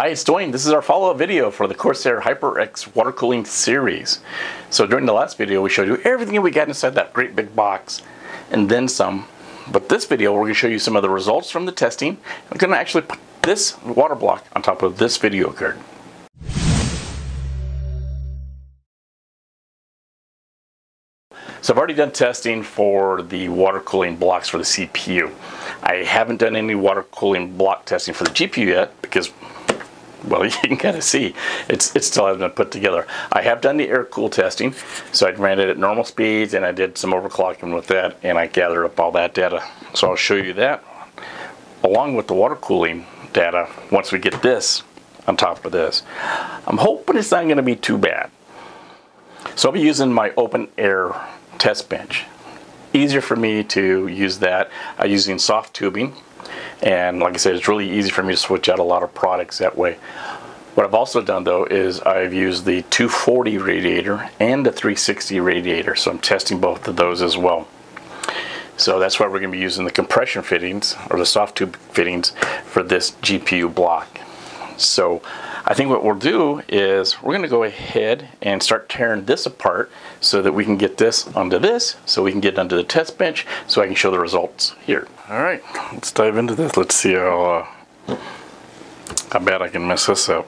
Hi, it's Dwayne. This is our follow-up video for the Corsair Hydro X water cooling series. So during the last video, we showed you everything we got inside that great big box and then some. But this video, we're going to show you some of the results from the testing. I'm going to actually put this water block on top of this video card. So I've already done testing for the water cooling blocks for the CPU. I haven't done any water cooling block testing for the GPU yet because, well, you can kind of see it still hasn't been put together. I have done the air-cooled testing, so I ran it at normal speeds and I did some overclocking with that, and I gathered up all that data. So I'll show you that along with the water cooling data once we get this on top of this. I'm hoping it's not going to be too bad. So I'll be using my open air test bench. Easier for me to use that. I'm using soft tubing, and like I said, it's really easy for me to switch out a lot of products that way. What I've also done though is I've used the 240 radiator and the 360 radiator, so I'm testing both of those as well. So that's why we're going to be using the compression fittings or the soft tube fittings for this GPU block. So I think what we'll do is we're going to go ahead and start tearing this apart so that we can get this onto this, so we can get onto the test bench, so I can show the results here. All right, let's dive into this. Let's see how bad I can mess this up.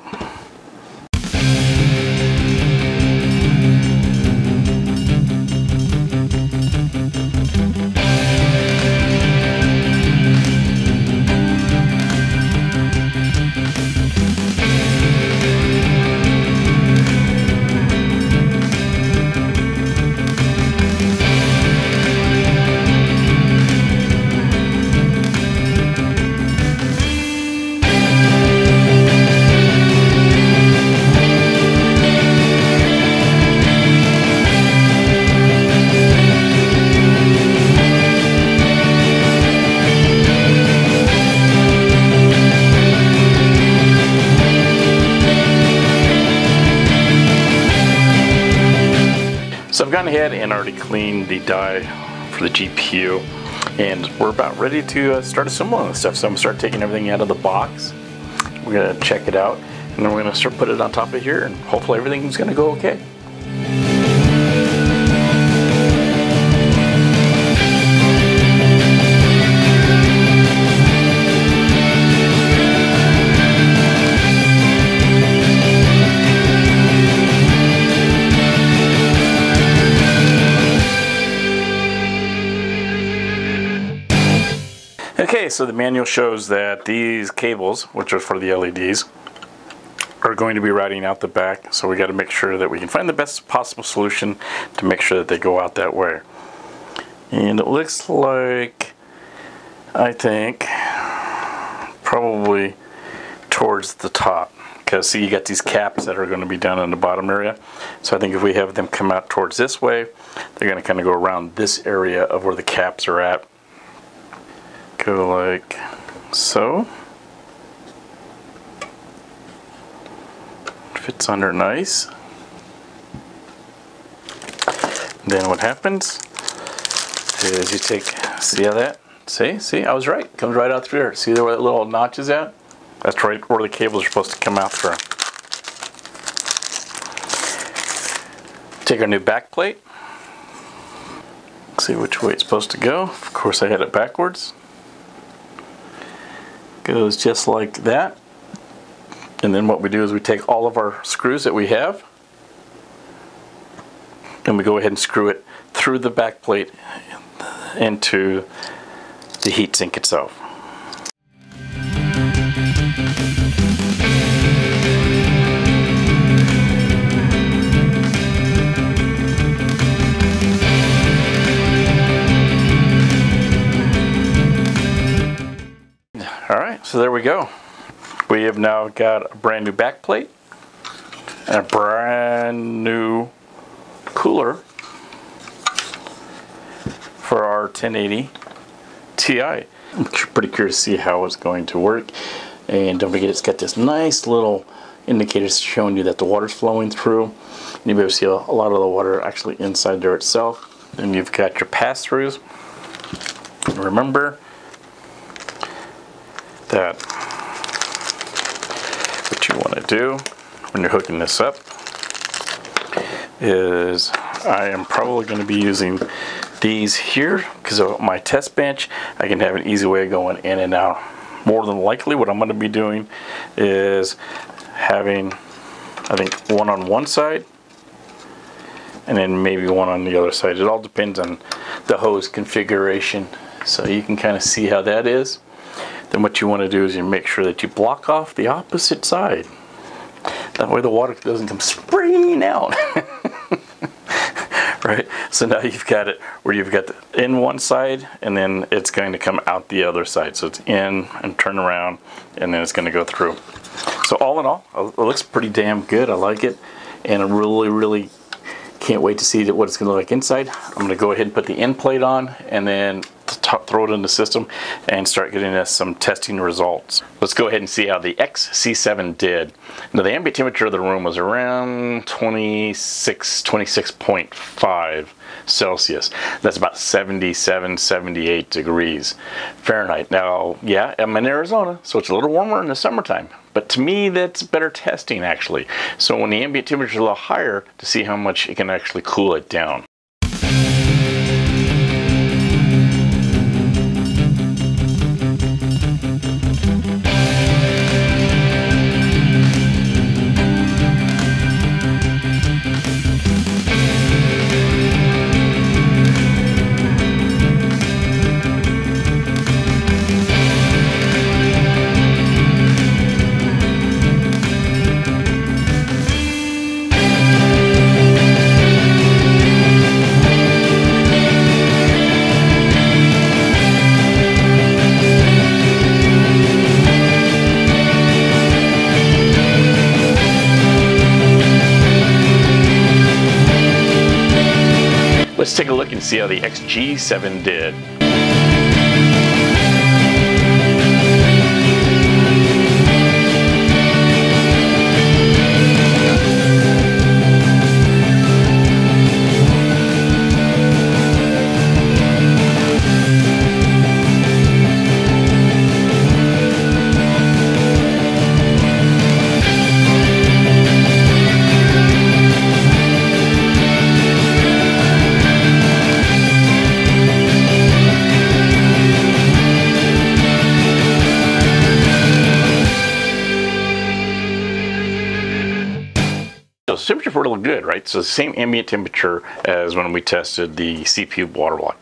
So I've gone ahead and already cleaned the die for the GPU, and we're about ready to start assembling this stuff. So I'm going to start taking everything out of the box. We're going to check it out, and then we're going to start putting it on top of here, and hopefully everything's going to go okay. Okay, so the manual shows that these cables, which are for the LEDs, are going to be routing out the back, so we got to make sure that we can find the best possible solution to make sure that they go out that way. And it looks like, I think, probably towards the top, because see, you got these caps that are going to be down in the bottom area. So I think if we have them come out towards this way, they're going to kind of go around this area of where the caps are at. Go like so. Fits under nice. Then what happens is you take, see how that? See, I was right. Comes right out through there. See where that little notch is at? That's right where the cables are supposed to come out through. Take our new back plate. See which way it's supposed to go. Of course, I had it backwards. Goes just like that, and then what we do is we take all of our screws that we have and we go ahead and screw it through the back plate into the heatsink itself. So there we go. We have now got a brand new back plate and a brand new cooler for our 1080 Ti. I'm pretty curious to see how it's going to work. And don't forget, it's got this nice little indicator showing you that the water's flowing through. And you'll be able to see a lot of the water actually inside there itself. And you've got your pass-throughs. Remember that what you want to do when you're hooking this up is I am probably going to be using these here because of my test bench. I can have an easy way of going in and out. More than likely what I'm going to be doing is having, I think, one on one side and then maybe one on the other side. It all depends on the hose configuration. So you can kind of see how that is. Then what you want to do is you make sure that you block off the opposite side. That way the water doesn't come springing out. Right? So now you've got it where you've got the in one side and then it's going to come out the other side. So it's in and turn around and then it's going to go through. So all in all, it looks pretty damn good. I like it. And I really can't wait to see what it's going to look like inside. I'm going to go ahead and put the end plate on and then throw it in the system and start getting us some testing results. Let's go ahead and see how the XC7 did. Now the ambient temperature of the room was around 26.5 Celsius. That's about 77-78 degrees Fahrenheit. Now yeah, I'm in Arizona, so it's a little warmer in the summertime, but to me that's better testing actually. So when the ambient temperature is a little higher, to see how much it can actually cool it down. Let's take a look and see how the XG7 did. Temperatures were a little good, right? So the same ambient temperature as when we tested the CPU water block.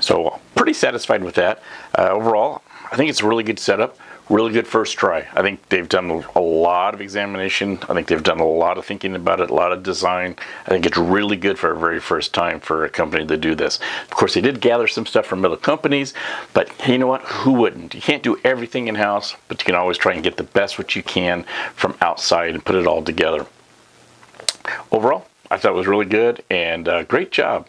So pretty satisfied with that. Overall, I think it's a really good setup, really good first try. I think they've done a lot of examination. I think they've done a lot of thinking about it, a lot of design. I think it's really good for a very first time for a company to do this. Of course, they did gather some stuff from other companies, but you know what? Who wouldn't? You can't do everything in-house, but you can always try and get the best what you can from outside and put it all together. Overall, I thought it was really good and great job.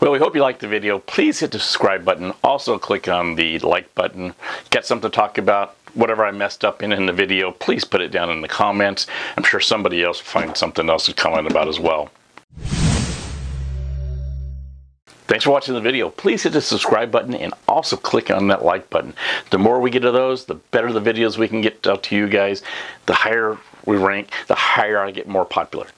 Well, we hope you liked the video. Please hit the subscribe button. Also click on the like button. Got something to talk about, whatever I messed up in the video, please put it down in the comments. I'm sure somebody else will find something else to comment about as well. Thanks for watching the video. Please hit the subscribe button and also click on that like button. The more we get of those, the better the videos we can get out to you guys. The higher we rank, the higher I get more popular.